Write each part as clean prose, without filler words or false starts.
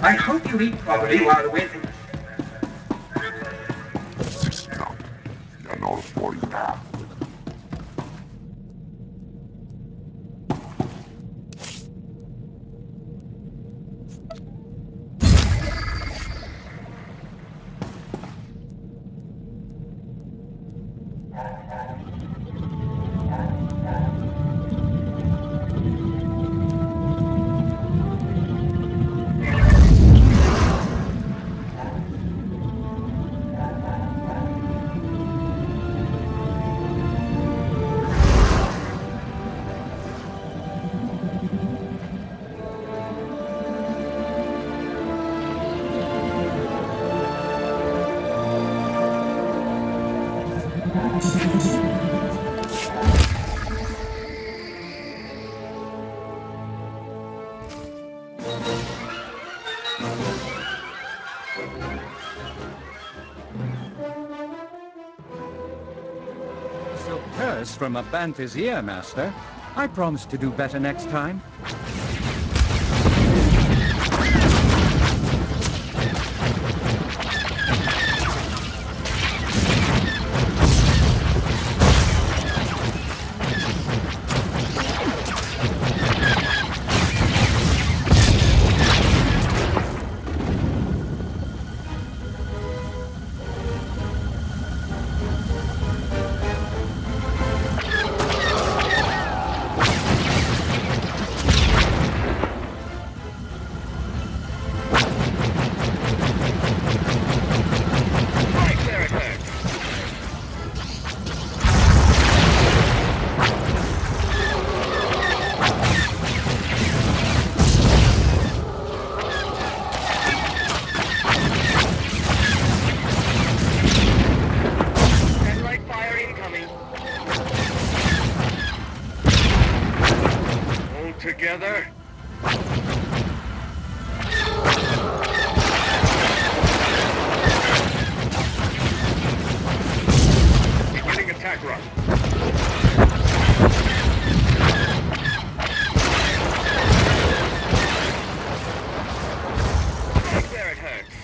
I hope you eat properly while away from us. 6 now. You are not for you now. So curse from a bantha's ear, Master. I promise to do better next time. Together. Beginning attack run. Right there it hurts.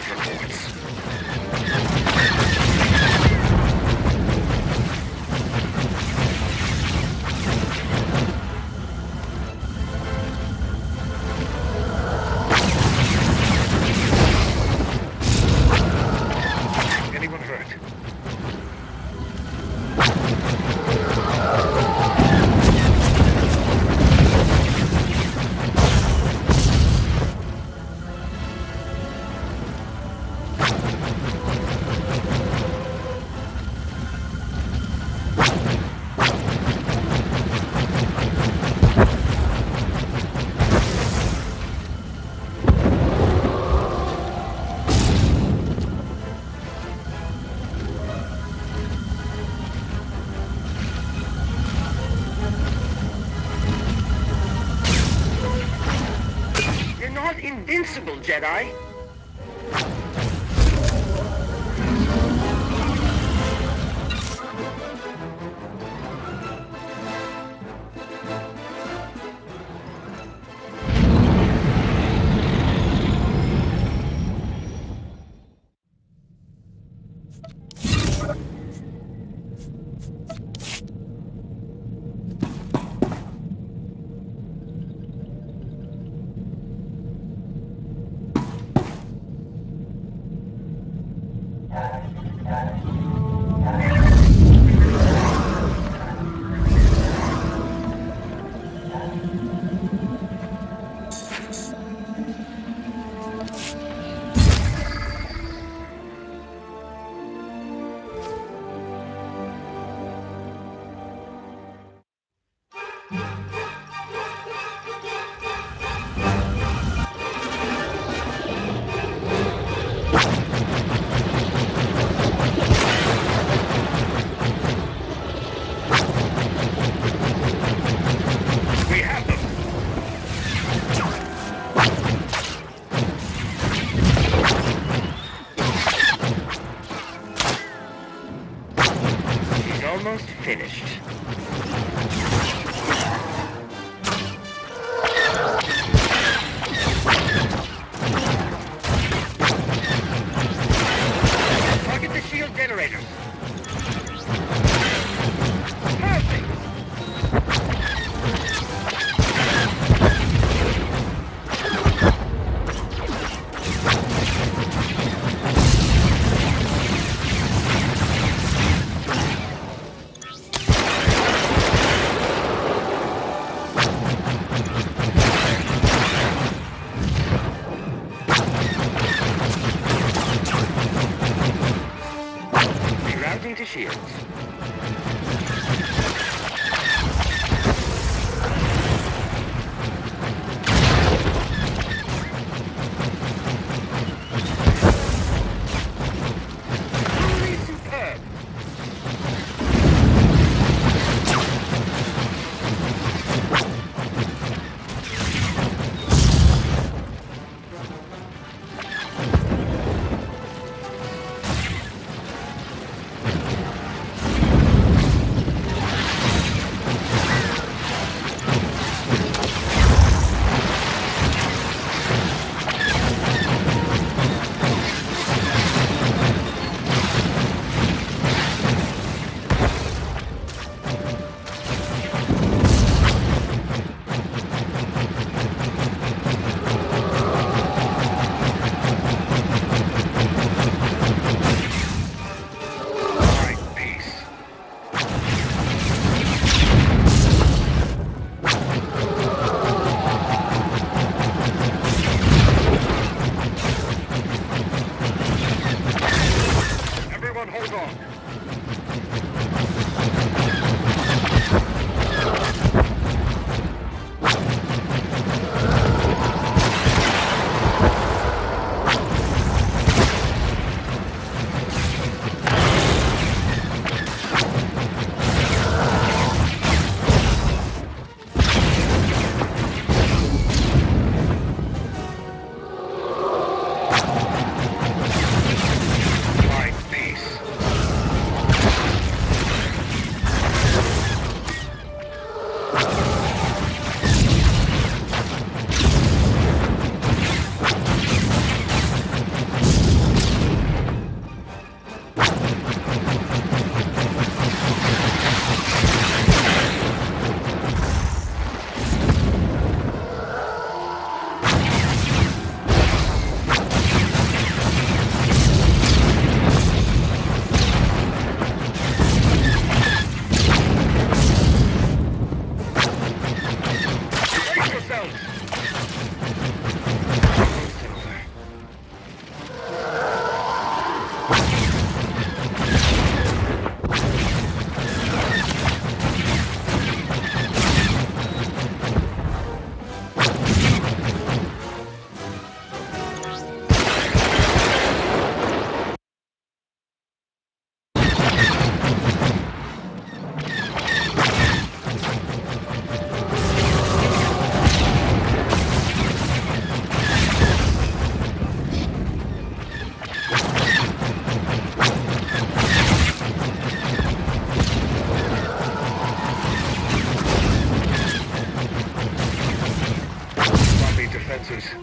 damage reports. Anyone hurt? Invincible, Jedi! Defenses.